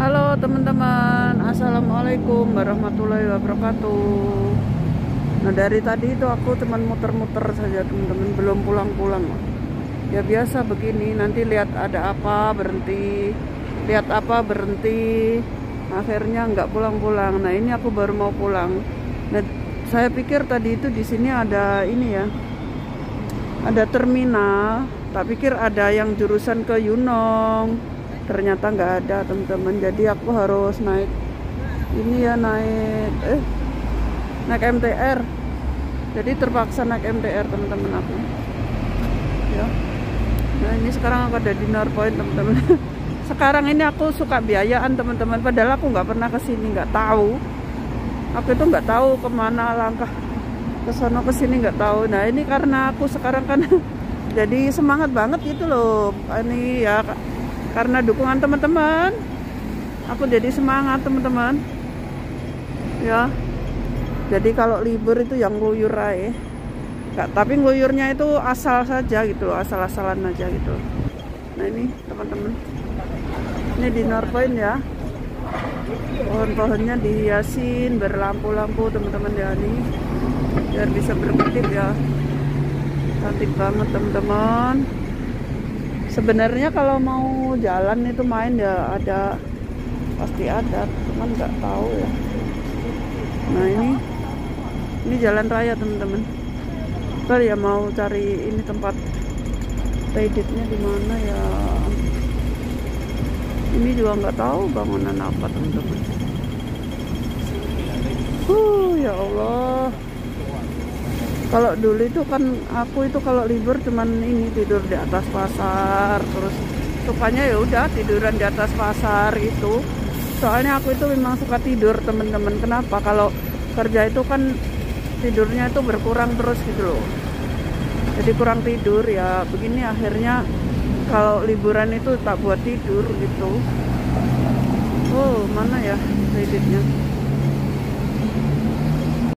Halo teman-teman, assalamualaikum warahmatullahi wabarakatuh. Nah dari tadi itu aku cuman muter-muter saja teman-teman, belum pulang-pulang. Ya biasa begini, nanti lihat ada apa berhenti, lihat apa berhenti, akhirnya nggak pulang-pulang. Nah ini aku baru mau pulang. Nah saya pikir tadi itu di sini ada ini ya, ada terminal. Tak pikir ada yang jurusan ke Yunong. Ternyata nggak ada teman-teman, jadi aku harus naik ini ya, naik MTR. Jadi terpaksa naik MTR teman-teman aku ya. Nah ini sekarang aku ada di North Point teman-teman. Sekarang ini aku suka biayaan teman-teman, padahal aku nggak pernah kesini, nggak tahu. Aku itu nggak tahu kemana langkah kesana kesini, nggak tahu. Nah ini karena aku sekarang kan jadi semangat banget gitu loh ini ya, karena dukungan teman-teman aku jadi semangat teman-teman ya. Jadi kalau libur itu yang ngeluyur aja, tapi ngeluyurnya itu asal saja gitu loh, asal-asalan aja gitu. Nah ini teman-teman, ini di North Point ya, pohon-pohonnya dihiasin berlampu-lampu teman-teman ya, ini biar bisa berkedip ya, cantik banget teman-teman. Sebenarnya kalau mau jalan itu main ya ada, pasti ada, cuman nggak tahu ya. Nah ini jalan raya teman-teman. Bentar ya, mau cari ini tempat tidetnya di mana ya. Ini juga nggak tahu bangunan apa teman-teman. Ya Allah. Kalau dulu itu kan aku itu kalau libur cuman ini tidur di atas pasar, terus sukanya ya udah tiduran di atas pasar itu. Soalnya aku itu memang suka tidur temen-temen. Kenapa? Kalau kerja itu kan tidurnya itu berkurang terus gitu loh. Jadi kurang tidur ya begini, akhirnya kalau liburan itu tak buat tidur gitu. Oh mana ya kreditnya?